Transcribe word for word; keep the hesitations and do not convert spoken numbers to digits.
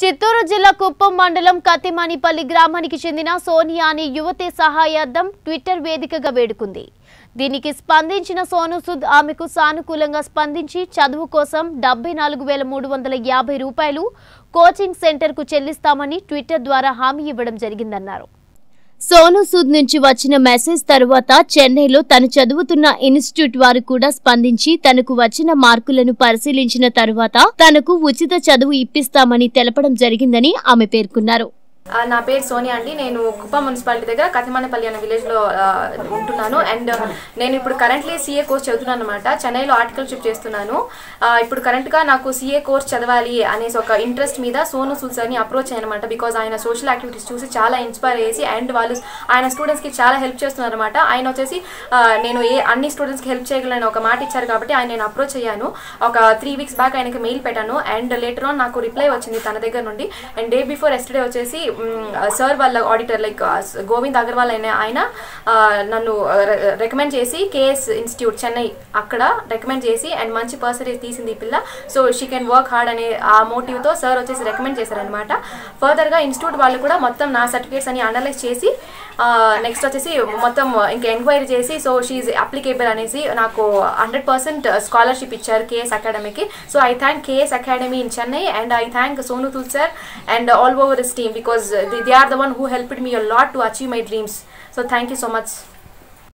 చిత్తూరు జిల్లా కుప్పం మండలం కత్తిమనిపల్లి గ్రామానికి చెందిన సోనియాని యువతి సహాయార్థం ట్విట్టర్ వేదికగా వేడుకుంది. దీనికి స్పందించిన సోను సూద్ ఆమెకు సానుకూలంగా స్పందించి చదువు కోసం డెబ్బై నాలుగు వేల మూడు వందల యాభై రూపాయలు కోచింగ్ సెంటర్కు చెల్లిస్తామని ట్విట్టర్ ద్వారా హామీ ఇవ్వడం జరిగిందన్నారు. సోను సూద్ నుంచి వచ్చిన మెసేజ్ తరువాత చెన్నైలో తను చదువుతున్న ఇన్స్టిట్యూట్ వారు కూడా స్పందించి తనకు వచ్చిన మార్కులను పరిశీలించిన తరువాత తనకు ఉచిత చదువు ఇప్పిస్తామని తెలపడం జరిగిందని ఆమె పేర్కొన్నారు. నా పేరు సోనియా అండి. నేను కుప్ప మున్సిపాలిటీ దగ్గర కతిమనేపల్లి అనే విలేజ్లో ఉంటున్నాను. అండ్ నేను ఇప్పుడు కరెంట్లీ సిఏ కోర్స్ చదువుతున్నాను అనమాట. చెన్నైలో ఆర్టికల్షిప్ చేస్తున్నాను. ఇప్పుడు కరెంట్గా నాకు సిఏ కోర్స్ చదవాలి అనేసి ఒక ఇంట్రెస్ట్ మీద సోను సూద్ సార్ని అప్రోచ్ అయ్యానమాట. బికాజ్ ఆయన సోషల్ యాక్టివిటీస్ చూసి చాలా ఇన్స్పైర్ చేసి అండ్ వాళ్ళు ఆయన స్టూడెంట్స్కి చాలా హెల్ప్ చేస్తున్నారనమాట. ఆయన వచ్చేసి నేను ఏ అన్ని స్టూడెంట్స్కి హెల్ప్ చేయగలను ఒక మాట ఇచ్చారు కాబట్టి ఆయన నేను అప్రోచ్ అయ్యాను. ఒక త్రీ వీక్స్ బ్యాక్ ఆయనకి మెయిల్ పెట్టాను అండ్ లేటర్ ఆన్ నాకు రిప్లై వచ్చింది తన దగ్గర నుండి. అండ్ డే బిఫోర్ ఎస్టర్డే వచ్చేసి సార్ వాళ్ళ ఆడిటర్ లైక్ గోవింద్ అగర్వాల్ అనే ఆయన నన్ను రికమెండ్ చేసి కేఎస్ ఇన్స్టిట్యూట్ చెన్నై అక్కడ రికమెండ్ చేసి అండ్ మంచి పర్సంటేజ్ తీసింది ఈ పిల్ల, so she can work hard అనే ఆ మోటివ్తో సార్ వచ్చేసి రికమెండ్ చేశారనమాట. ఫర్దర్గా ఇన్స్టిట్యూట్ వాళ్ళు కూడా మొత్తం నా సర్టిఫికేట్స్ అని అనలైజ్ చేసి నెక్స్ట్ వచ్చేసి మొత్తం ఇంకా ఎంక్వైరీ చేసి సో షీఈ్ అప్లికేబుల్ అనేసి నాకు హండ్రెడ్ పర్సెంట్ స్కాలర్షిప్ ఇచ్చారు కేఎస్ అకాడమీకి. So I thank KS academy in Chennai and I thank Sonu థుల్సర్ and all over this team because they are the one who helped me a lot to achieve my dreams. So thank you so much.